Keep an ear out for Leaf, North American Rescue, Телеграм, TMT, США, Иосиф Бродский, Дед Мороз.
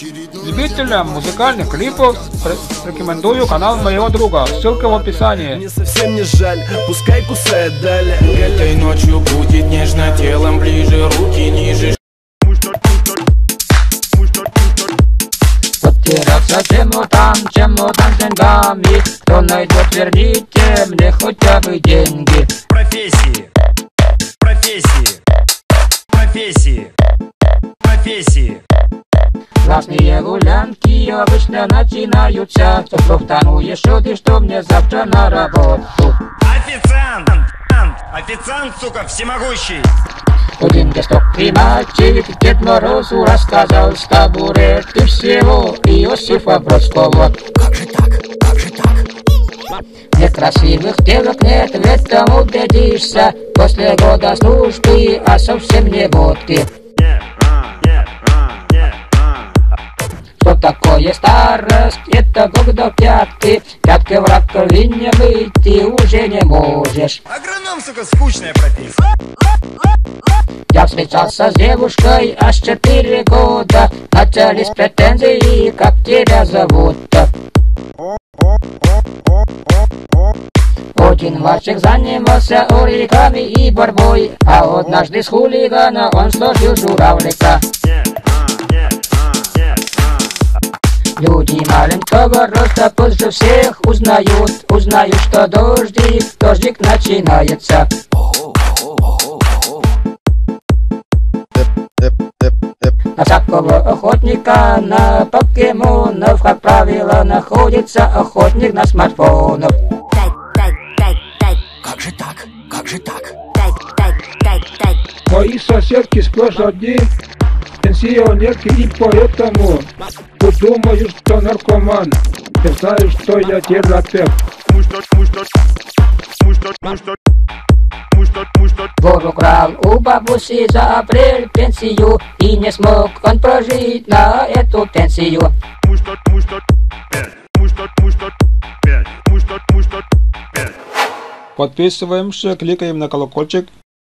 Любителям музыкальных клипов рекомендую канал моего друга, ссылка в описании. Мне совсем не жаль, пускай кусает далее. Этой ночью будет нежно, телом ближе, руки ниже. Подтираться темно там деньгами. Кто найдет, верните мне хотя бы деньги. Профессии, профессии, профессии, профессии. Классные гулянки обычно начинаются. Что профтануешь, ты что мне завтра на работу? Официант, официант, сука, всемогущий. Один листок и мальчик Дед Морозу рассказал с табуретки всего Иосифа Бродского. Как же так, как же так? Некрасивых девок нет, в этом убедишься после года службы, а совсем не водки. Что такое старость? Это год до пятки. Пятки в раковине быть ты уже не можешь. Агроном, сука, скучная прописка. Я встречался с девушкой аж 4 года. Начались претензии, как тебя зовут-то? Один мальчик занимался оригами и борьбой, а однажды с хулигана он сложил журавлика. Люди маленького роста позже всех узнают, что дождик начинается. На всякого охотника на покемонов, как правило, находится охотник на смартфонов. Как же так? Как же так? Мои соседки сплошь одни пенсионерки, и поэтому думаю, что наркоман. Я знаю, что я терапевт. Вор украл у бабуси за апрель пенсию, и не смог он прожить на эту пенсию. Подписываемся, кликаем на колокольчик.